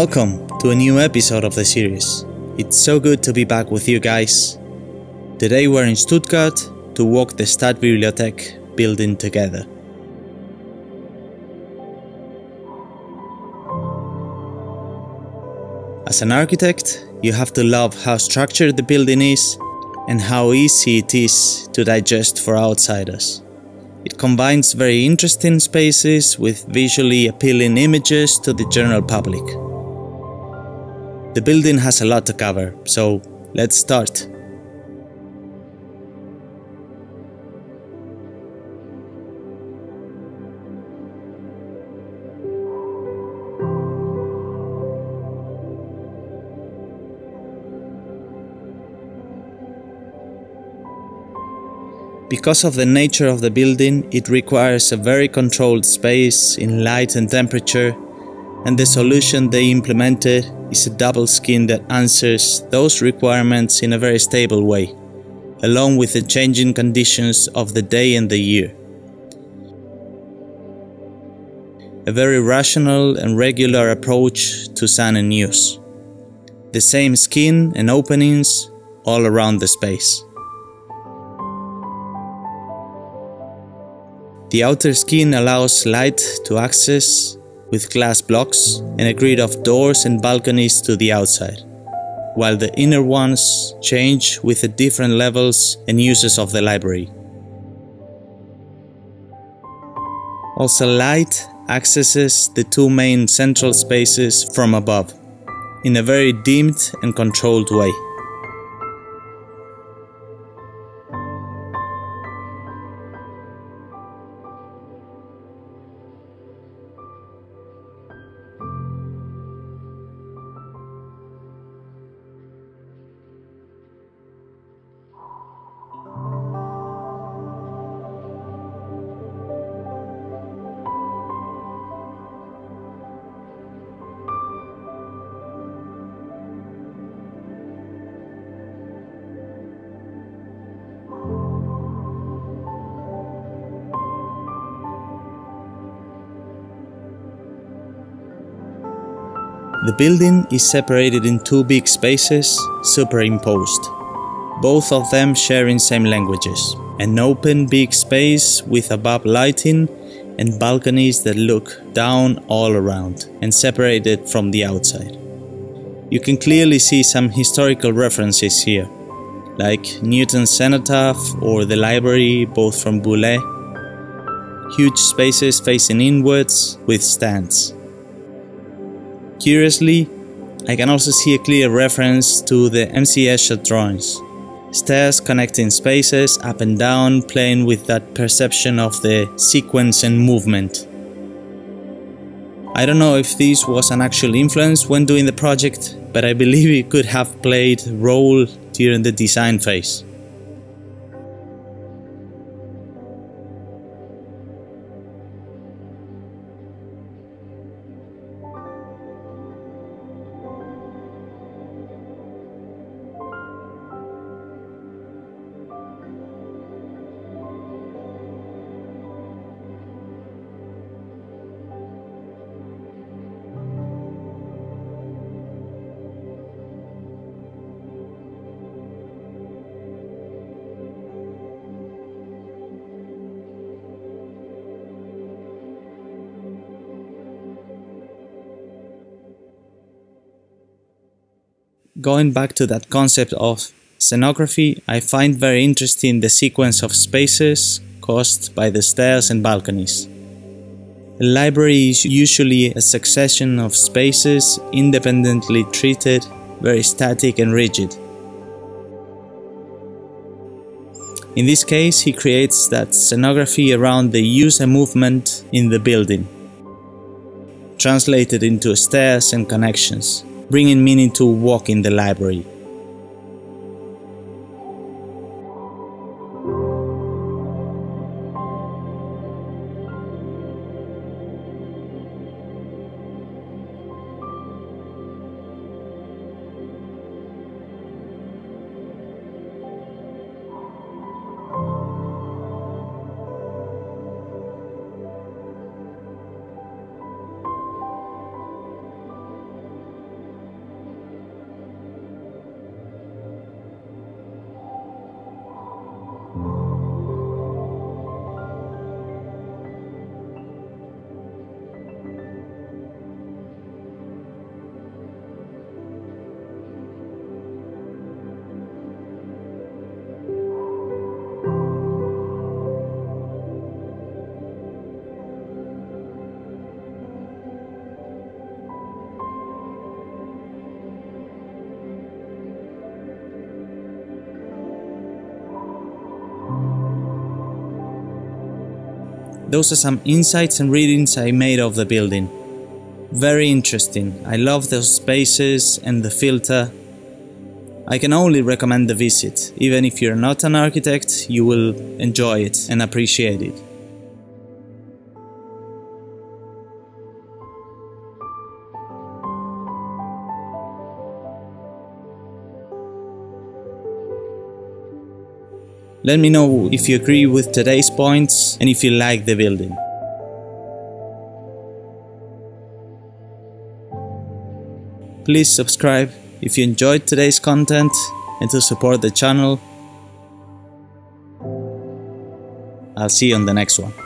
Welcome to a new episode of the series. It's so good to be back with you guys. Today we're in Stuttgart to walk the Stadtbibliothek building together. As an architect, you have to love how structured the building is and how easy it is to digest for outsiders. It combines very interesting spaces with visually appealing images to the general public. The building has a lot to cover, so let's start. Because of the nature of the building, it requires a very controlled space in light and temperature, and the solution they implemented is a double skin that answers those requirements in a very stable way, along with the changing conditions of the day and the year. A very rational and regular approach to sun and use. The same skin and openings all around the space. The outer skin allows light to access with glass blocks and a grid of doors and balconies to the outside, while the inner ones change with the different levels and uses of the library. Also, light accesses the two main central spaces from above, in a very dimmed and controlled way. The building is separated in two big spaces, superimposed, both of them sharing same languages. An open big space with above lighting and balconies that look down all around and separated from the outside. You can clearly see some historical references here, like Newton's Cenotaph or the library, both from Boullée. Huge spaces facing inwards with stands. Curiously, I can also see a clear reference to the M.C. Escher drawings. Stairs connecting spaces up and down, playing with that perception of the sequence and movement. I don't know if this was an actual influence when doing the project, but I believe it could have played a role during the design phase. Going back to that concept of scenography, I find very interesting the sequence of spaces caused by the stairs and balconies. A library is usually a succession of spaces independently treated, very static and rigid. In this case, he creates that scenography around the use and movement in the building, translated into stairs and connections, bringing meaning to walk in the library. Those are some insights and readings I made of the building. Very interesting. I love those spaces and the filter. I can only recommend the visit. Even if you're not an architect, you will enjoy it and appreciate it. Let me know if you agree with today's points and if you like the building. Please subscribe if you enjoyed today's content and to support the channel. I'll see you on the next one.